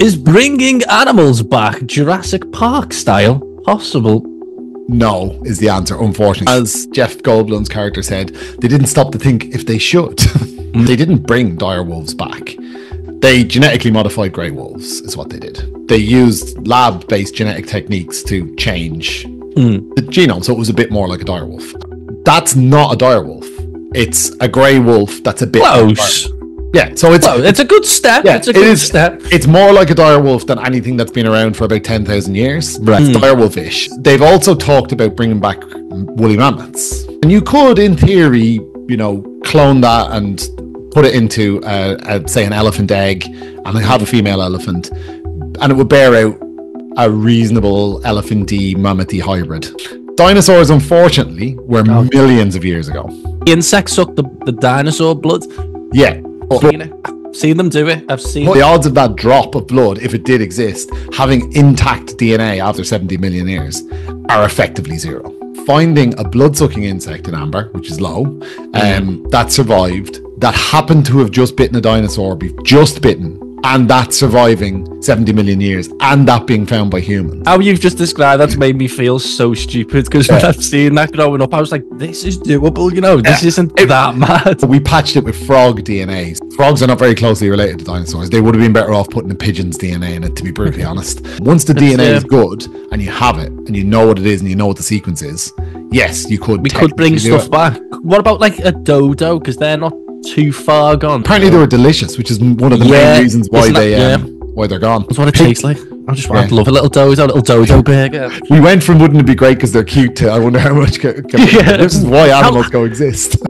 Is bringing animals back Jurassic Park style possible? No, is the answer, unfortunately. As Jeff Goldblum's character said, they didn't stop to think if they should. They didn't bring dire wolves back. They genetically modified grey wolves, is what they did. They used lab-based genetic techniques to change the genome, so it was a bit more like a dire wolf. That's not a dire wolf. It's a grey wolf that's a bit close. Yeah, so it's a good step. Yeah, it's a good step. It's more like a dire wolf than anything that's been around for about 10,000 years. Right. It's dire wolf-ish. They've also talked about bringing back woolly mammoths. And you could, in theory, you know, clone that and put it into, say, an elephant egg and have a female elephant. And it would bear out a reasonable elephant-y, mammoth-y hybrid. Dinosaurs, unfortunately, were millions of years ago. Insects suck the dinosaur blood. Yeah. But, I've seen them do it. The odds of that drop of blood, if it did exist, having intact DNA after 70 million years, are effectively zero. Finding a blood-sucking insect in amber, which is low, that survived, that happened to have just bitten a dinosaur, and that surviving 70 million years, and that being found by humans. How you've just described that's made me feel so stupid, because when I've seen that growing up, I was like, this is doable, you know, this isn't that mad. We patched it with frog DNA. Frogs are not very closely related to dinosaurs. They would have been better off putting a pigeon's DNA in it, to be brutally honest. Once the DNA is good, and you have it, and you know what it is, and you know what the sequence is, yes, you could. We could bring stuff back. What about, like, a dodo? Because they're not too far gone. Apparently they were delicious, which is one of the main reasons why why they're gone. That's what it tastes like. I just want to love a little dodo burger. We went from wouldn't it be great because they're cute to I wonder how much. This is why animals coexist.